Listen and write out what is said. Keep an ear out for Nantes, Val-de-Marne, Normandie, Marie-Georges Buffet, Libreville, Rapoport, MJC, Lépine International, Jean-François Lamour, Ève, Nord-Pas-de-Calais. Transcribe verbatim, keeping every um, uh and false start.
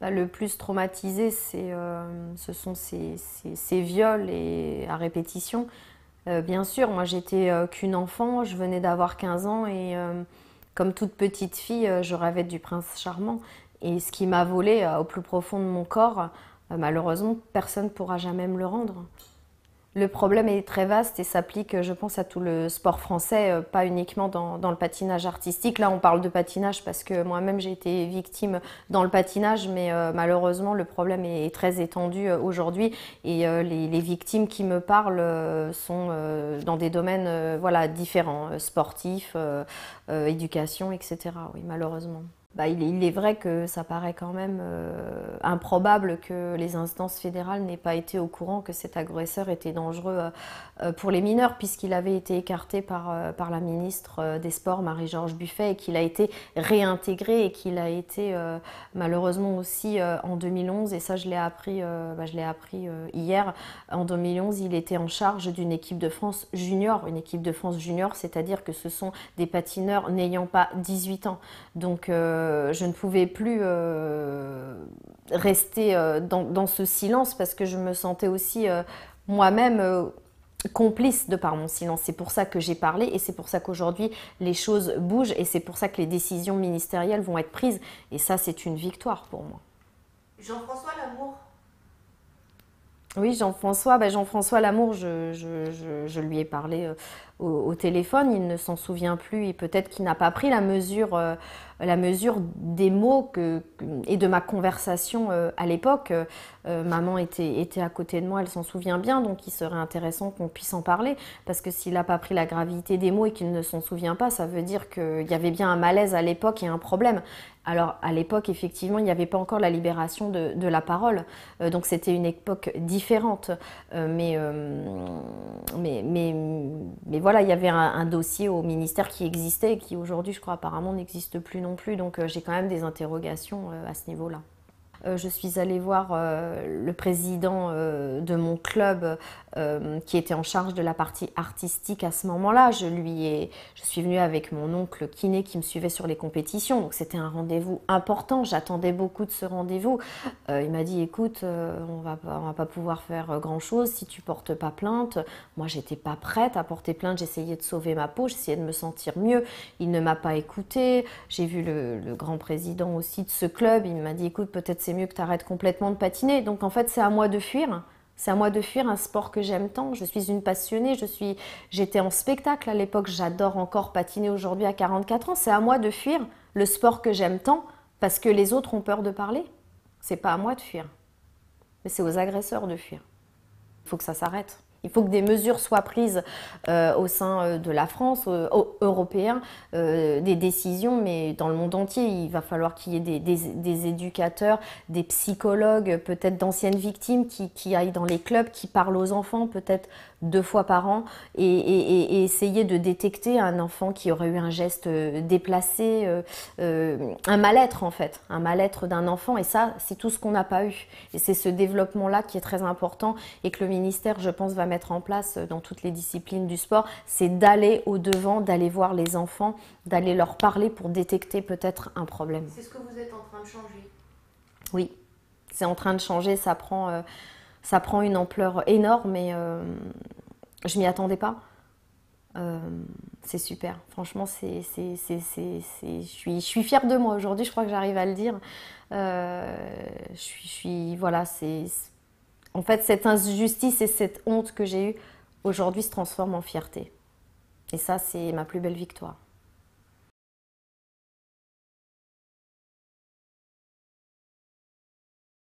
Bah, le plus traumatisé, c'est, euh, ce sont ces, ces, ces viols et à répétition. Euh, bien sûr, moi, j'étais euh, qu'une enfant, je venais d'avoir quinze ans et euh, comme toute petite fille, euh, je rêvais du prince charmant. Et ce qui m'a volé euh, au plus profond de mon corps, euh, malheureusement, personne ne pourra jamais me le rendre. Le problème est très vaste et s'applique, je pense, à tout le sport français, pas uniquement dans, dans le patinage artistique. Là, on parle de patinage parce que moi-même, j'ai été victime dans le patinage, mais euh, malheureusement, le problème est très étendu euh, aujourd'hui. Et euh, les, les victimes qui me parlent euh, sont euh, dans des domaines euh, voilà, différents, euh, sportifs, euh, euh, éducation, et cetera. Oui, malheureusement. Bah, il, il est vrai que ça paraît quand même euh, improbable que les instances fédérales n'aient pas été au courant que cet agresseur était dangereux euh, pour les mineurs, puisqu'il avait été écarté par, euh, par la ministre des Sports, Marie-Georges Buffet, et qu'il a été réintégré et qu'il a été euh, malheureusement aussi euh, en deux mille onze, et ça je l'ai appris, euh, bah, je l'ai appris euh, hier, en deux mille onze il était en charge d'une équipe de France junior, une équipe de France junior, c'est-à-dire que ce sont des patineurs n'ayant pas dix-huit ans. Donc, euh, je ne pouvais plus euh, rester euh, dans, dans ce silence parce que je me sentais aussi euh, moi-même euh, complice de par mon silence. C'est pour ça que j'ai parlé et c'est pour ça qu'aujourd'hui les choses bougent et c'est pour ça que les décisions ministérielles vont être prises. Et ça, c'est une victoire pour moi. Jean-François Lamour. Oui, Jean-François ben Jean-François Lamour, je, je, je, je lui ai parlé euh, au, au téléphone, il ne s'en souvient plus et peut-être qu'il n'a pas pris la mesure, euh, la mesure des mots que, et de ma conversation euh, à l'époque. Euh, maman était, était à côté de moi, elle s'en souvient bien, donc il serait intéressant qu'on puisse en parler parce que s'il n'a pas pris la gravité des mots et qu'il ne s'en souvient pas, ça veut dire qu'il y avait bien un malaise à l'époque et un problème. Alors à l'époque, effectivement, il n'y avait pas encore la libération de, de la parole, euh, donc c'était une époque différente. Euh, mais, euh, mais, mais, mais voilà, il y avait un, un dossier au ministère qui existait et qui aujourd'hui, je crois, apparemment n'existe plus non plus. Donc euh, j'ai quand même des interrogations euh, à ce niveau-là. Euh, je suis allée voir euh, le président euh, de mon club euh, qui était en charge de la partie artistique à ce moment-là. Je, lui ai, je suis venue avec mon oncle kiné qui me suivait sur les compétitions. Donc c'était un rendez-vous important. J'attendais beaucoup de ce rendez-vous. Euh, il m'a dit « Écoute, euh, on va pas, on va pas pouvoir faire grand-chose si tu portes pas plainte. » Moi, j'étais pas prête à porter plainte. J'essayais de sauver ma peau. J'essayais de me sentir mieux. Il ne m'a pas écoutée. J'ai vu le, le grand président aussi de ce club. Il m'a dit « Écoute, peut-être c'est mieux que tu arrêtes complètement de patiner. » Donc en fait, c'est à moi de fuir. C'est à moi de fuir un sport que j'aime tant. Je suis une passionnée. Je suis... J'étais en spectacle à l'époque. J'adore encore patiner aujourd'hui à quarante-quatre ans. C'est à moi de fuir le sport que j'aime tant parce que les autres ont peur de parler. C'est pas à moi de fuir. Mais c'est aux agresseurs de fuir. Il faut que ça s'arrête. Il faut que des mesures soient prises euh, au sein de la France, euh, européen, euh, des décisions, mais dans le monde entier, il va falloir qu'il y ait des, des, des éducateurs, des psychologues, peut-être d'anciennes victimes qui, qui aillent dans les clubs, qui parlent aux enfants, peut-être deux fois par an, et, et, et essayer de détecter un enfant qui aurait eu un geste déplacé, euh, euh, un mal-être en fait, un mal-être d'un enfant, et ça, c'est tout ce qu'on n'a pas eu. Et c'est ce développement-là qui est très important et que le ministère, je pense, va mettre en place dans toutes les disciplines du sport, c'est d'aller au-devant, d'aller voir les enfants, d'aller leur parler pour détecter peut-être un problème. C'est ce que vous êtes en train de changer. Oui, c'est en train de changer, ça prend, euh, ça prend une ampleur énorme et euh, je m'y attendais pas. Euh, c'est super, franchement, c'est, c'est, c'est, c'est, c'est, je suis, je suis fière de moi aujourd'hui, je crois que j'arrive à le dire. Euh, je suis, je suis, voilà, c'est... En fait, cette injustice et cette honte que j'ai eue aujourd'hui se transforment en fierté. Et ça, c'est ma plus belle victoire.